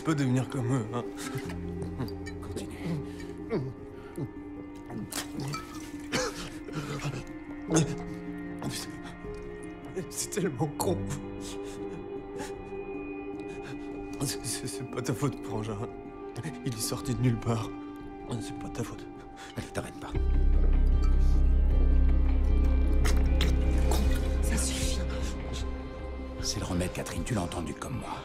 laisse pas devenir comme eux, hein. Continue. C'est tellement con. C'est pas ta faute, Prangin. Il est sorti de nulle part. C'est pas ta faute. Allez, t'arrête pas. Ça suffit. C'est le remède, Catherine. Tu l'as entendu comme moi.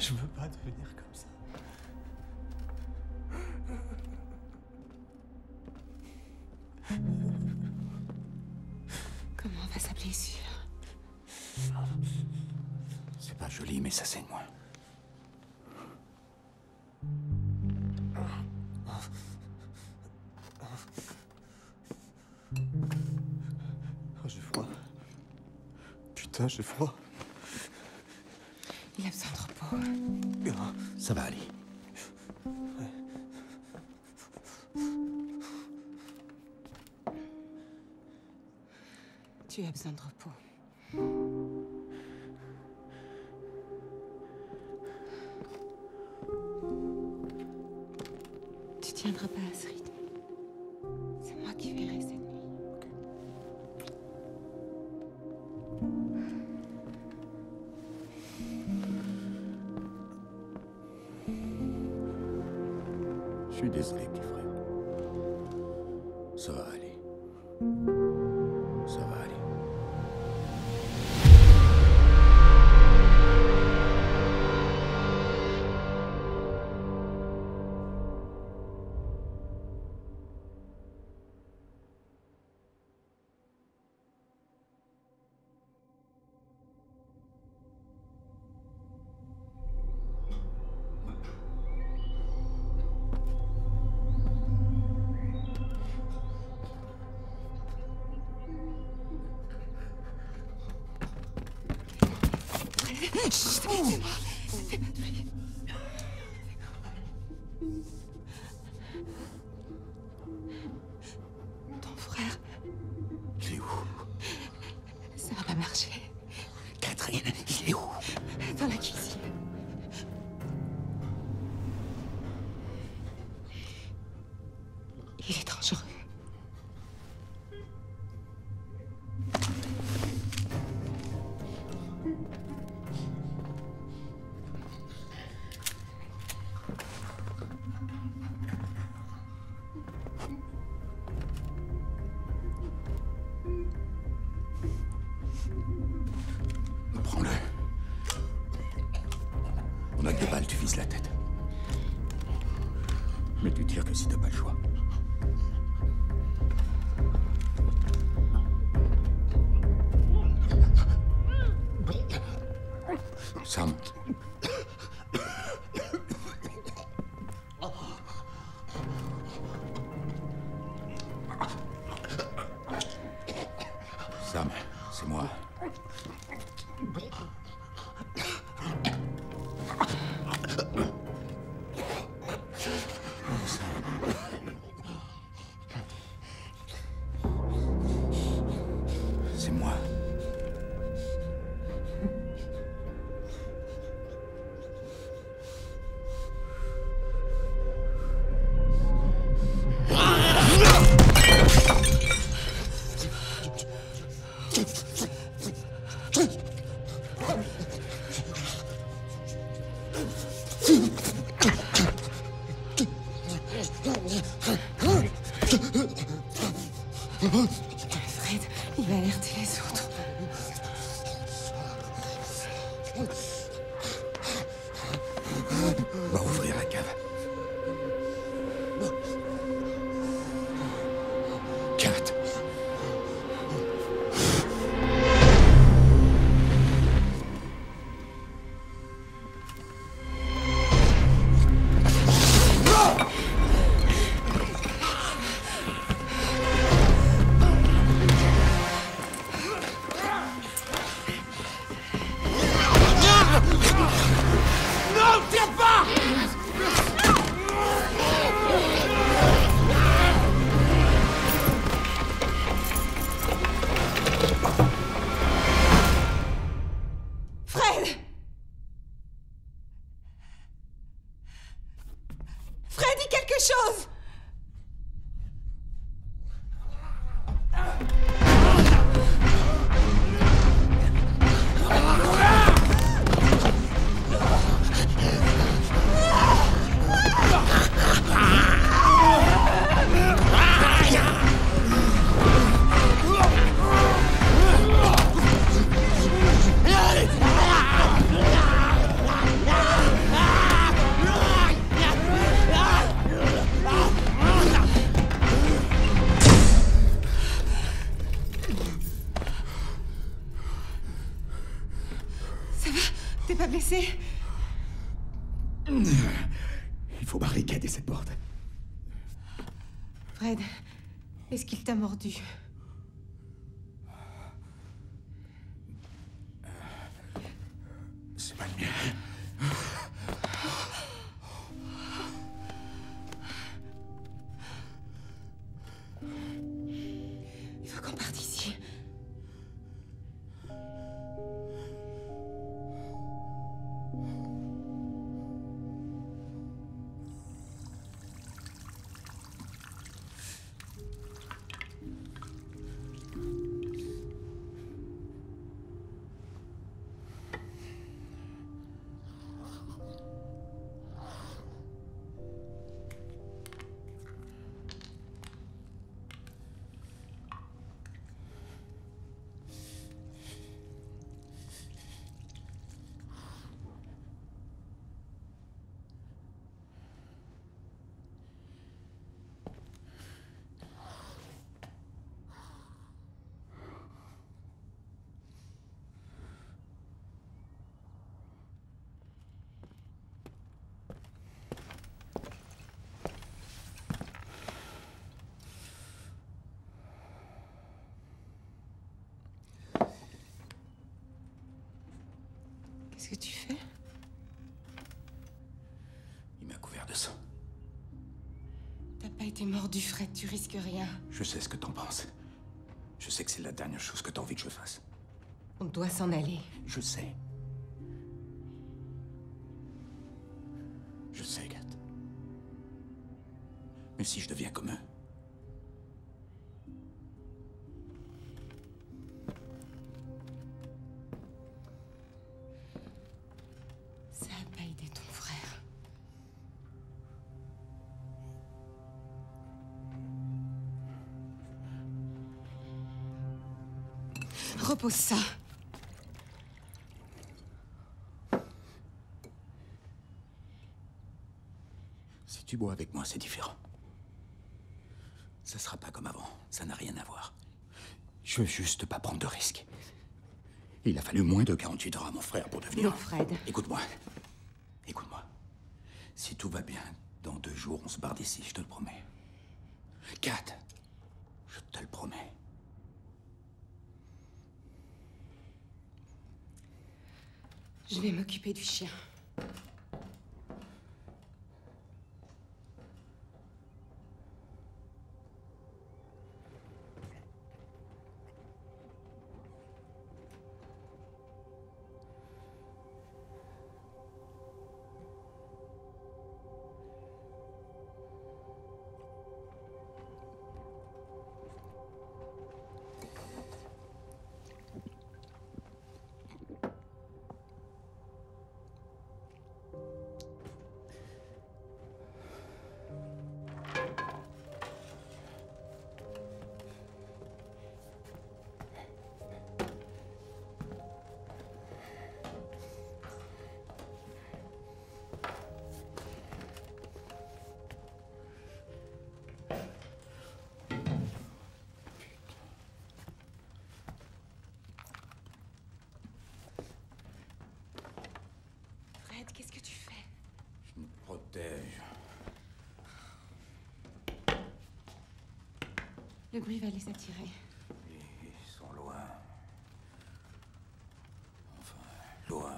Je veux pas devenir comme ça. Comment va sa blessure? C'est pas joli, mais ça saigne moins. Oh, j'ai froid. Putain, j'ai froid. Il a besoin de repos. Ça va aller. Ouais. Tu as besoin de repos. Tu tiendras pas à ce rythme. C'est moi qui verrai cette nuit. Je suis désolé, petit frère. Ça va aller. Ça va aller. Chut, fais pas de bruit. Ton frère. Il est où? Ça va pas marcher. Catherine, il est où? Dans la cuisine. Il est dangereux. On a que 2 balles, tu vises la tête. Mais tu tires que si t'as pas le choix. Ça monte. Sam, c'est moi. c'est moi. Fred, il va alerter les autres. On va ouvrir la cave. Kate. Chose. T'es pas blessé? Il faut barricader cette porte. Fred, est-ce qu'il t'a mordu? C'est pas le mien. Il faut qu'on parte d'ici. Qu'est-ce que tu fais? Il m'a couvert de sang. T'as pas été mordu, Fred, tu risques rien. Je sais ce que t'en penses. Je sais que c'est la dernière chose que t'as envie que je fasse. On doit s'en aller. Je sais. Je sais, Kate. Mais si je deviens comme eux... Repose ça. Si tu bois avec moi, c'est différent. Ça sera pas comme avant, ça n'a rien à voir. Je veux juste pas prendre de risques. Il a fallu moins de 48 heures à mon frère pour devenir... Non, Fred. Écoute-moi. Écoute-moi. Si tout va bien, dans 2 jours, on se barre d'ici, je te le promets. Kate, je te le promets. Je vais m'occuper du chien. Le bruit va les attirer. Ils sont loin. Enfin, loin.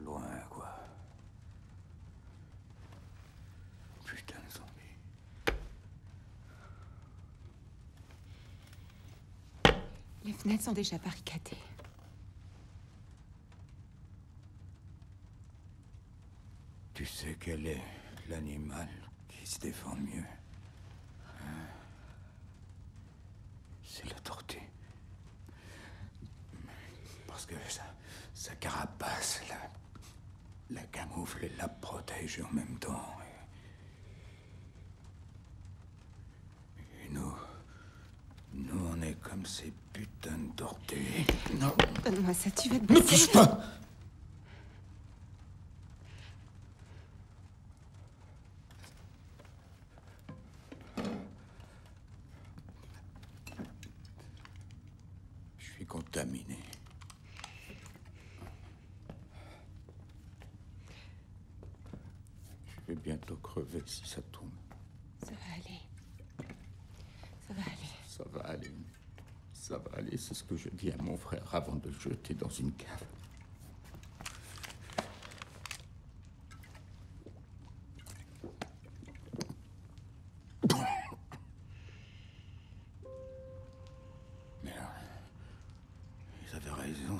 Loin, quoi. Putain de zombies. Les fenêtres sont déjà barricadées. Tu sais quel est l'animal qui se défend mieux? Hein? C'est la tortue. Parce que sa carapace la camoufle et la protège en même temps. Et nous on est comme ces putains de tortues. Non. Donne-moi ça, tu vas te blesser. Ne touche pas! Contaminé. Je vais bientôt crever si ça tombe. Ça va aller. Ça va aller. Ça va aller. Ça va aller, c'est ce que je dis à mon frère avant de le jeter dans une cave.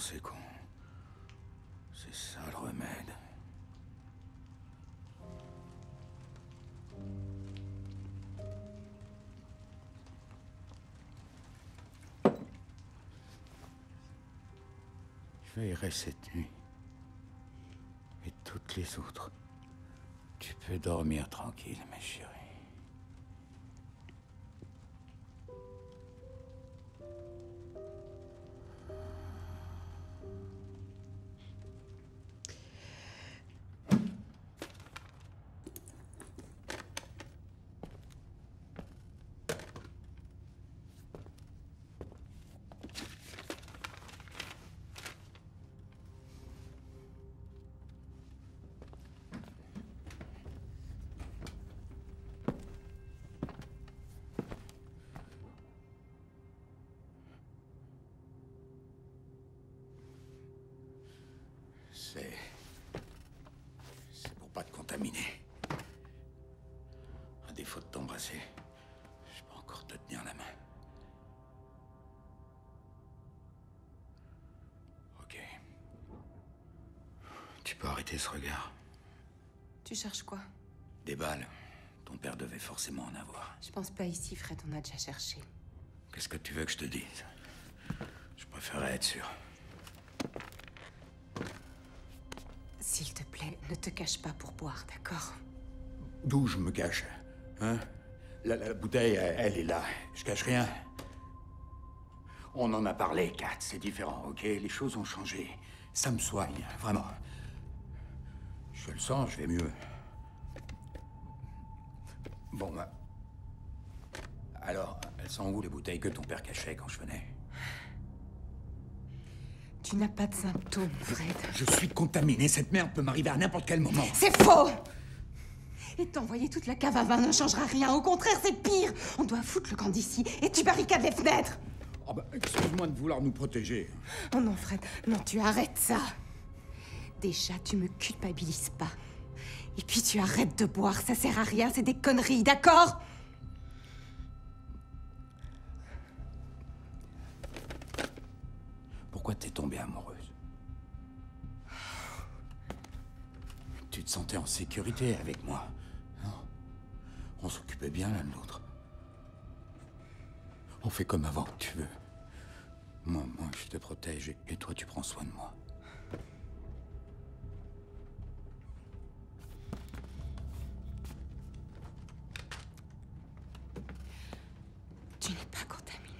C'est con. C'est ça le remède. Je veillerai cette nuit. Et toutes les autres. Tu peux dormir tranquille, ma chérie. C'est pour pas te contaminer. À défaut de t'embrasser, je peux encore te tenir la main. Ok. Tu peux arrêter ce regard. Tu cherches quoi? Des balles. Ton père devait forcément en avoir. Je pense pas ici, Fred, on a déjà cherché. Qu'est-ce que tu veux que je te dise? Je préférerais être sûr. S'il te plaît, ne te cache pas pour boire, d'accord? D'où je me cache? Hein? La bouteille, elle est là. Je cache rien. On en a parlé, Kat. C'est différent, ok? Les choses ont changé. Ça me soigne, vraiment. Je le sens, je vais mieux. Bon, bah... Alors, elles sont où les bouteilles que ton père cachait quand je venais? Tu n'as pas de symptômes, Fred. Je suis contaminé. Cette merde peut m'arriver à n'importe quel moment. C'est faux! Et t'envoyer toute la cave à vin ne changera rien. Au contraire, c'est pire. On doit foutre le camp d'ici et tu barricades les fenêtres. Oh bah, excuse-moi de vouloir nous protéger. Oh non, Fred. Non, tu arrêtes ça. Déjà, tu me culpabilises pas. Et puis tu arrêtes de boire. Ça sert à rien. C'est des conneries, d'accord? Pourquoi t'es tombée amoureuse? Tu te sentais en sécurité avec moi, non? On s'occupait bien l'un de l'autre. On fait comme avant, tu veux. Moi, je te protège et toi, tu prends soin de moi. Tu n'es pas contaminé.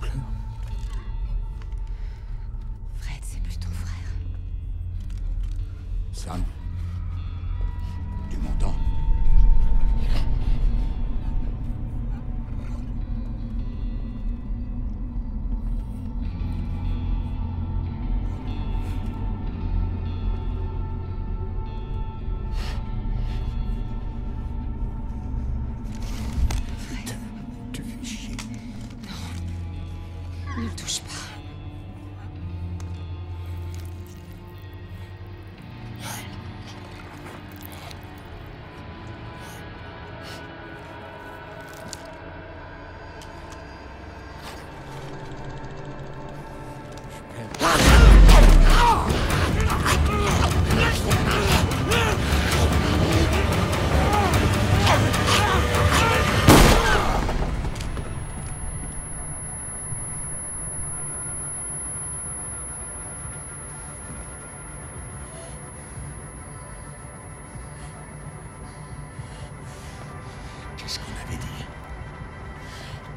Fred, c'est plus ton frère. Sam, tu m'entends?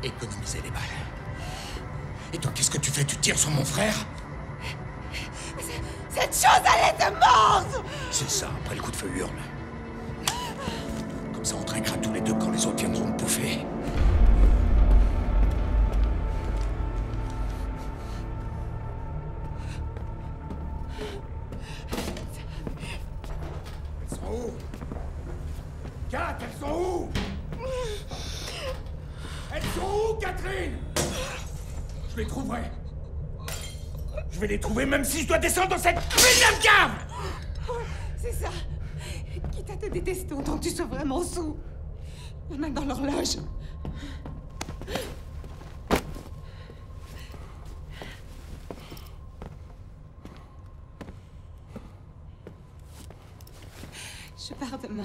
Économiser les balles. Et toi, qu'est-ce que tu fais? Tu tires sur mon frère? Cette chose, elle était morte! C'est ça, après le coup de feu hurle. Comme ça, on trinquera tous les deux quand les autres viendront te bouffer. Elles sont où? Quatre, elles sont où? Elles sont où, Catherine? Je les trouverai. Je vais les trouver même si je dois descendre dans cette putain de cave. C'est ça. Quitte à te détester autant que tu sois vraiment sous. Il y en a dans l'horloge. Je pars demain.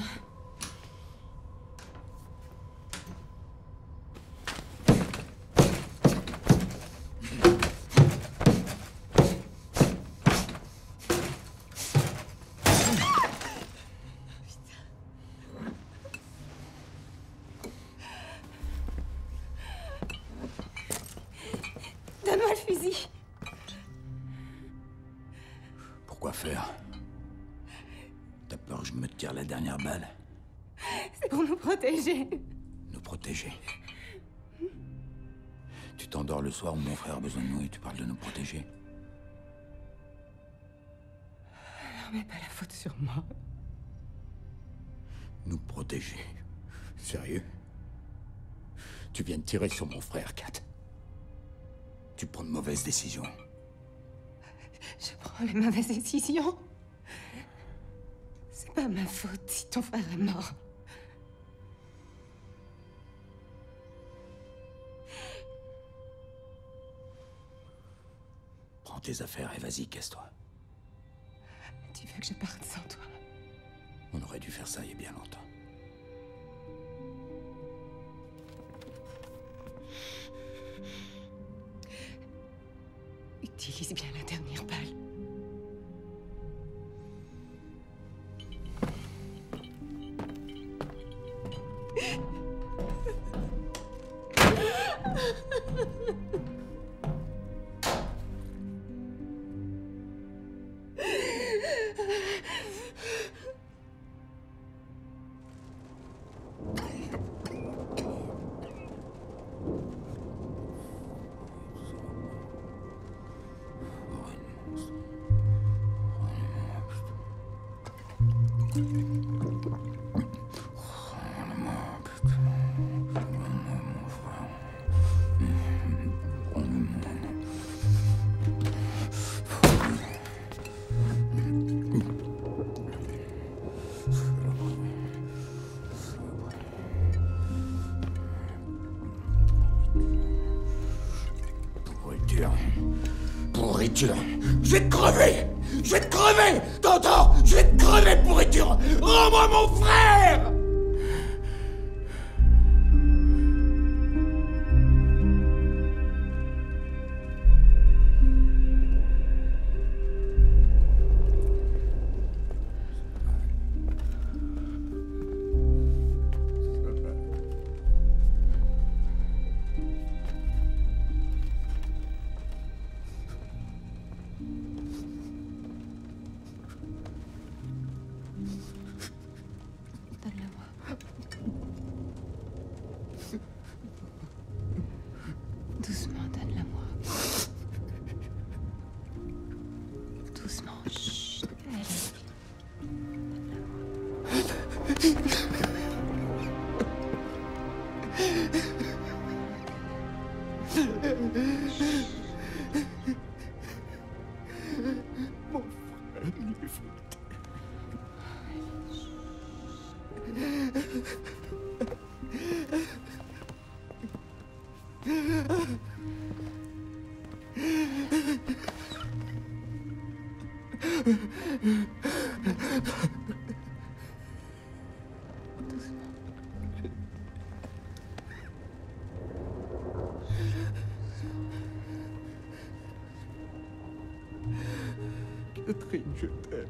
Le fusil. Pourquoi faire? T'as peur que je me tire la dernière balle? C'est pour nous protéger. Nous protéger? Tu t'endors le soir où mon frère a besoin de nous et tu parles de nous protéger? Non, mais pas la faute sur moi. Nous protéger? Sérieux? Tu viens de tirer sur mon frère, Kat. Tu prends de mauvaises décisions. Je prends les mauvaises décisions. C'est pas ma faute si ton frère est mort. Prends tes affaires et vas-y, casse-toi. Tu veux que je parte sans toi? On aurait dû faire ça il y a bien longtemps. Utilise bien la dernière balle. Pourriture. Je vais te crever. Je vais te crever. T'entends? Je vais te crever, pourriture. Rends-moi mon frère. Doucement. Chut. Allez. Mon frère, il est foutu. Catherine, je t'aime.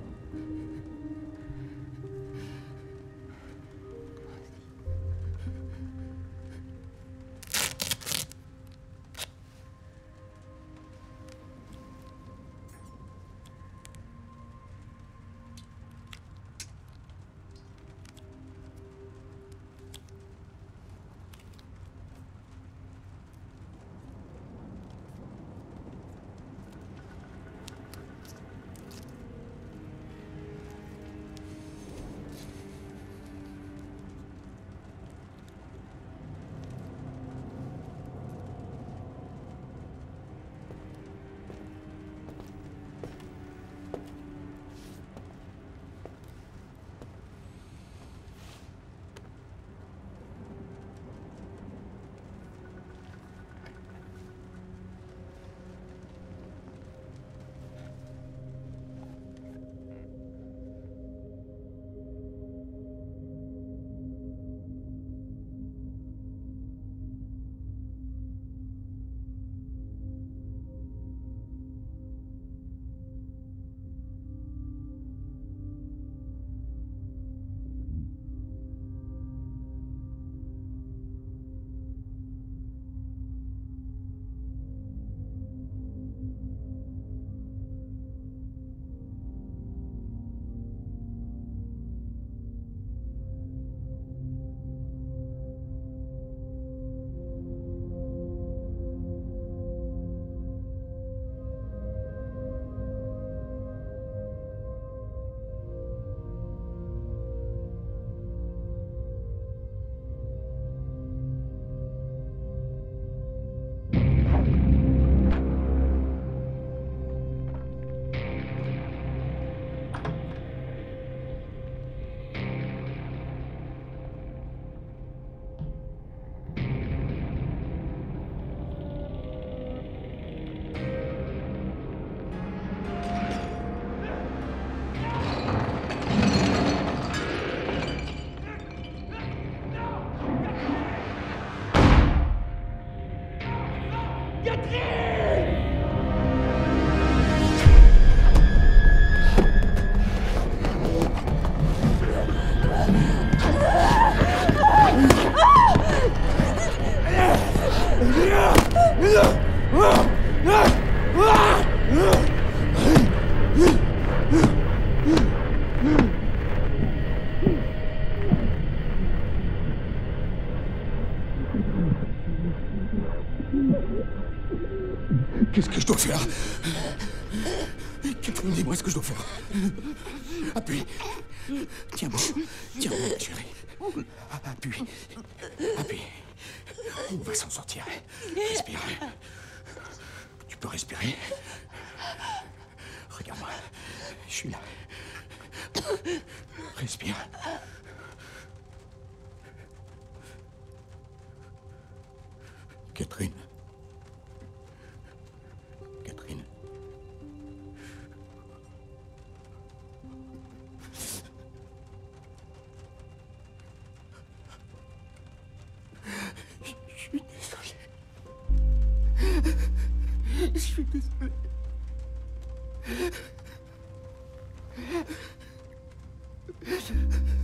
Qu'est-ce que je dois faire? Catherine, dis-moi ce que je dois faire. Appuie. Tiens-moi. Tiens-moi, chérie. Appuie. Appuie. On va s'en sortir. Respire. Tu peux respirer. Regarde-moi. Je suis là. Respire. Catherine. Catherine. Je suis désolé. Je suis désolé.